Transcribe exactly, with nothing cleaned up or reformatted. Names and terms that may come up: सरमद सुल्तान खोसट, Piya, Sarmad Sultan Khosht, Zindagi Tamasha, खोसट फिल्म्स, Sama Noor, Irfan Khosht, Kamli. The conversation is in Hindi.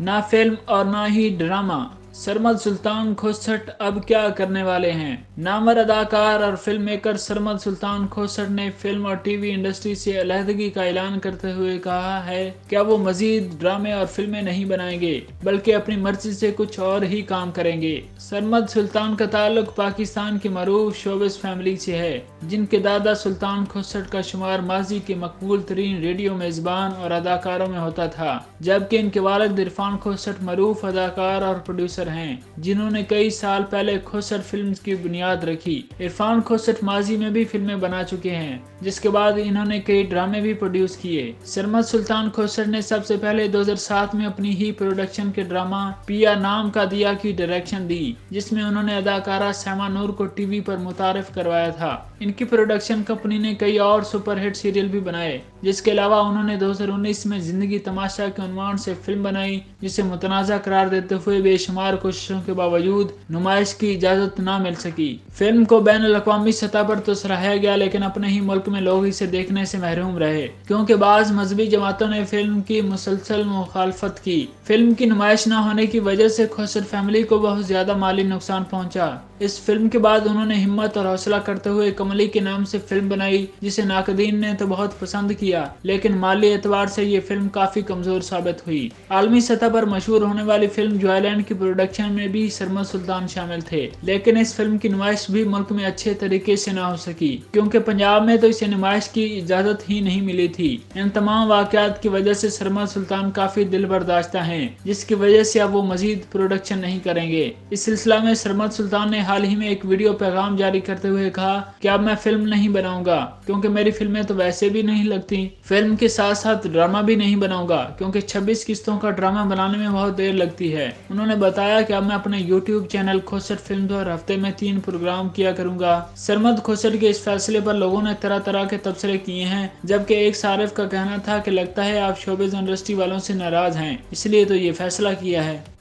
ना फिल्म और ना ही ड्रामा, सरमद सुल्तान खोसट अब क्या करने वाले हैं। नामवर अदाकार और फिल्म मेकर सरमद सुल्तान खोसट ने फिल्म और टीवी इंडस्ट्री से अलहदगी का ऐलान करते हुए कहा है कि अब वो मजीद ड्रामे और फिल्में नहीं बनाएंगे बल्कि अपनी मर्जी से कुछ और ही काम करेंगे। सरमद सुल्तान का ताल्लुक पाकिस्तान की मरूफ शोबिस फैमिली से है, जिनके दादा सुल्तान खोसट का शुमार माजी के मकबूल तरीन रेडियो मेजबान और अदाकारों में होता था, जबकि इनके वालिद इरफान खोसट मरूफ अदाकार और प्रोड्यूसर हैं, जिन्होंने कई साल पहले खोसट फिल्म्स की बुनियाद रखी। इरफान खोसट माजी में भी फिल्में बना चुके हैं, जिसके बाद इन्होंने कई ड्रामे भी प्रोड्यूस किए। सरमद सुल्तान खोसट ने सबसे पहले दो हज़ार सात में अपनी ही प्रोडक्शन के ड्रामा पिया नाम का दिया की डायरेक्शन दी, जिसमें उन्होंने अदाकारा समा नूर को टीवी पर मुतारिफ करवाया था। इनकी प्रोडक्शन कंपनी ने कई और सुपरहिट सीरियल भी बनाए। जिसके अलावा उन्होंने दो हज़ार उन्नीस में जिंदगी तमाशा के उन्वान से फिल्म बनाई, जिसे मुतनाज़ा करार देते हुए बेशुमार कोशिशों के बावजूद नुमाइश की इजाजत ना मिल सकी। फिल्म को बैन अल-अक़वामी सतह पर तो सराहा गया, लेकिन अपने ही मुल्क में लोग इसे देखने से महरूम रहे क्योंकि बाज़ मजहबी जमातों ने फिल्म की मुसलसल मुखालफत की। फिल्म की नुमाइश न होने की वजह से खोसट फैमिली को बहुत ज्यादा माली नुकसान पहुँचा। इस फिल्म के बाद उन्होंने हिम्मत और हौसला करते हुए कमली के नाम से फिल्म बनाई, जिसे नाकदीन ने तो बहुत पसंद किया, लेकिन माली एतबार से ये फिल्म काफी कमजोर साबित हुई। आलमी सतह पर मशहूर होने वाली फिल्म जॉयलैंड की प्रोडक्शन में भी सरमद सुल्तान शामिल थे, लेकिन इस फिल्म की नुमाइश भी मुल्क में अच्छे तरीके से न हो सकी क्योंकि पंजाब में तो इसे नुमाइश की इजाजत ही नहीं मिली थी। इन तमाम वाकयात की वजह से सरमद सुल्तान काफी दिल बर्दाश्ता है, जिसकी वजह से अब वो मजीद प्रोडक्शन नहीं करेंगे। इस सिलसिला में सरमद सुल्तान ने हाल ही में एक वीडियो पैगाम जारी करते हुए कहा कि अब मैं फिल्म नहीं बनाऊंगा क्योंकि मेरी फिल्में तो वैसे भी नहीं लगती। फिल्म के साथ साथ ड्रामा भी नहीं बनाऊंगा क्योंकि छब्बीस किस्तों का ड्रामा बनाने में बहुत देर लगती है। उन्होंने बताया कि अब मैं अपने यूट्यूब चैनल खोसट फिल्म और हफ्ते में तीन प्रोग्राम किया करूंगा। सरमद खोसट के इस फैसले पर लोगों ने तरह तरह के तबसरे किए हैं, जबकि एक सारिफ का कहना था कि लगता है आप शोबिज़ इंडस्ट्री वालों से नाराज हैं, इसलिए तो ये फैसला किया है।